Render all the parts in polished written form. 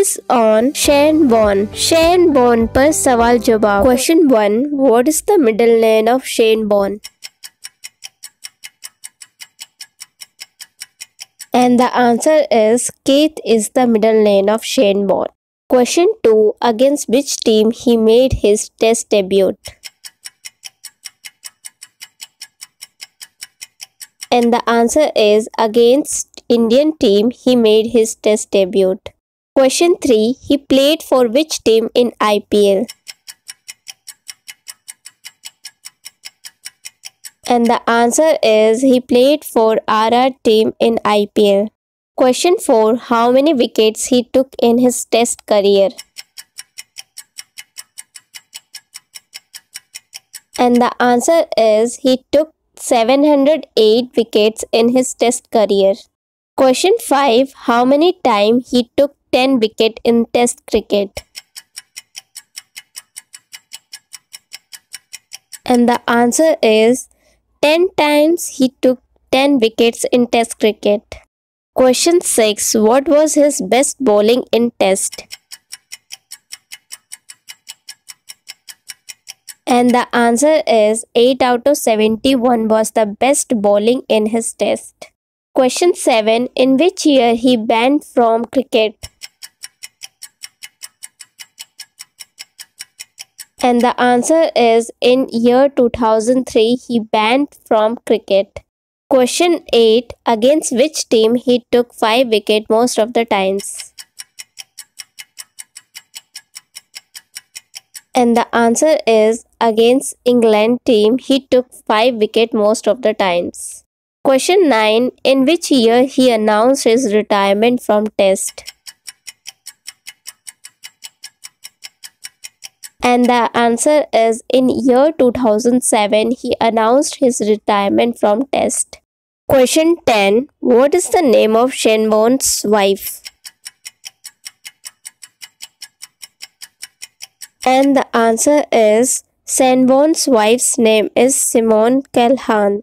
is on Shane Warne. Shane Warne पर सवाल जवाब. Question 1. What is the middle name of Shane Warne? And the answer is Keith is the middle name of Shane Warne. Question 2. Against which team he made his test debut? And the answer is against Indian team he made his test debut. Question 3. He played for which team in IPL? And the answer is he played for RR team in IPL. Question 4. How many wickets he took in his test career? And the answer is he took 708 wickets in his test career. Question 5. How many times he took 10 wickets in test cricket? And the answer is 10 times he took 10 wickets in test cricket. Question 6. What was his best bowling in test? And the answer is 8 out of 71 was the best bowling in his test. Question 7. In which year he banned from cricket? And the answer is in year 2003 he banned from cricket. Question 8. Against which team he took 5 wickets most of the times? And the answer is against England team he took 5 wickets most of the times. Question 9. In which year he announced his retirement from test? And the answer is in year 2007 he announced his retirement from test. Question 10. What is the name of Shane Warne's wife? And the answer is Shane Warne's wife's name is Simone Kelhan.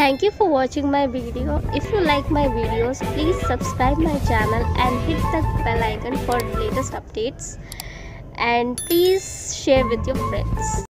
Thank you for watching my video. If you like my videos, please subscribe my channel and hit the bell icon for latest updates. And please share with your friends.